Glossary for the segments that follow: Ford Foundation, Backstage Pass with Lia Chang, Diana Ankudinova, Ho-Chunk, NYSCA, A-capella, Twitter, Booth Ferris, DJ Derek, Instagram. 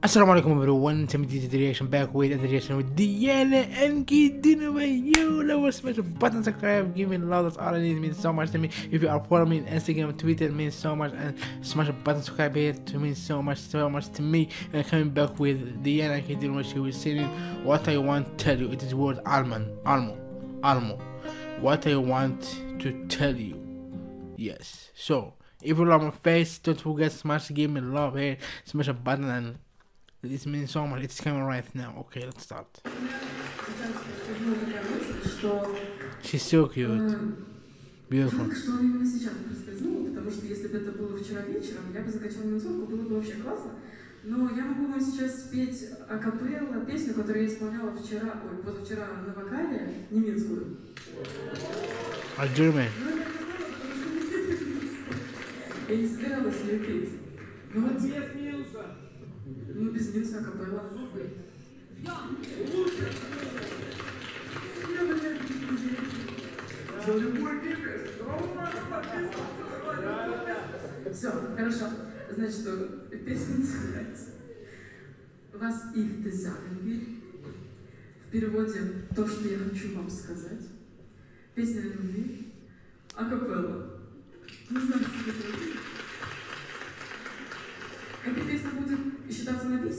Assalamu alaikum everyone, I'm DJ Derek back with another reaction with Diana Ankudinova. You love, smash the button, subscribe, give me love, that's all I need, it means so much to me. If you are following me on Instagram, Twitter, it means so much, and smash the button, subscribe here, it means so much to me. And coming back with Diana Ankudinova, she was singing What I Want to Tell You. It is word Almo. What I Want to Tell You. Yes, so if you love my face, don't forget smash, give me love here, smash a button, and this means so much. It's coming right now. Okay, let's start. She's so cute. Beautiful. A German. Все, хорошо. Значит, песня называется «Вас их ты загубил». В переводе «То, что я хочу вам сказать». Песня о любви. Акапелла. Не знаю, что это будет. Эта песня будет считаться на бис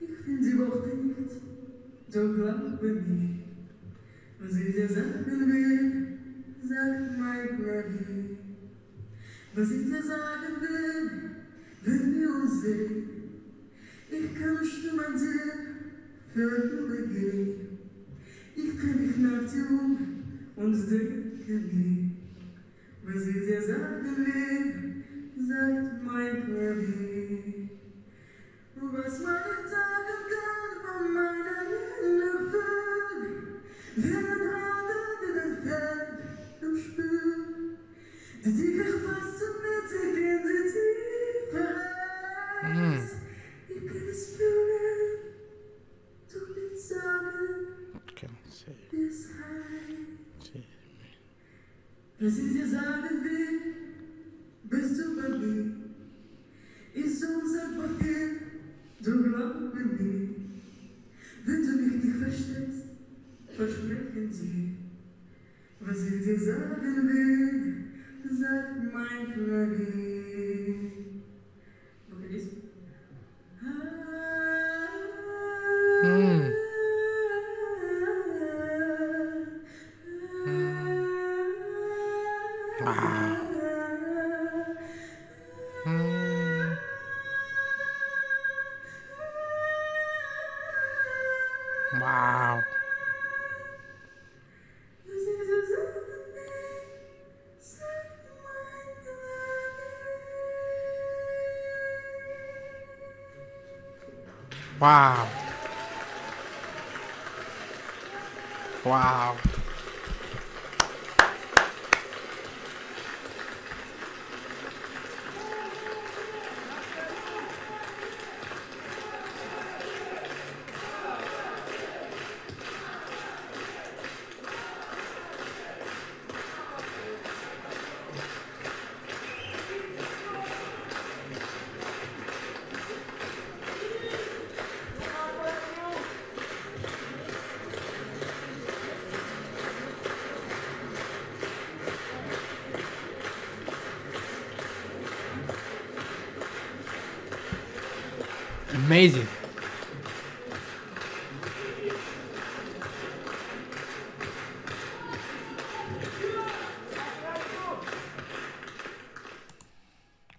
Die Worte nicht, doch glaube mir. Was ich dir sagen will, sagt mein Klavier. Was ich dir sagen will, wenn wir uns sehen, ich kann Stimme an dir vorübergehen. Ich kann dich nach dir und denke nie. Was ich dir sagen will, sagt mein Klavier. Was man nicht sagen kann von meiner Liebe fällt, wie ein Brand in den Feld im Spiel. Die Dicke fasst und mit sich in die Tiefe reißt. Ich kann es fühlen, du nicht sagen, wie es heißt. Was ich dir sagen will, bist du bei mir. Ist unsagbar viel. Du glaubst mir, wenn du mich nicht verstehst, versprechen sie. Was ich dir sagen will, sagt mein Klavier. Vocalist? Wow. Wow. Wow. Amazing.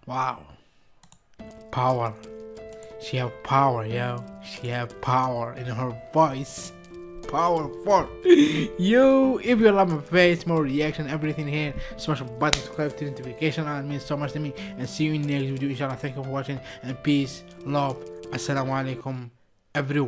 Wow. Power. She have power, yo. She have power in her voice. Powerful. Yo, if you love my face, more reaction, everything here, smash the button, subscribe to the notification, and it means so much to me. And see you in the next video, inshallah. Thank you for watching, and peace, love. Assalamu alaikum, everyone.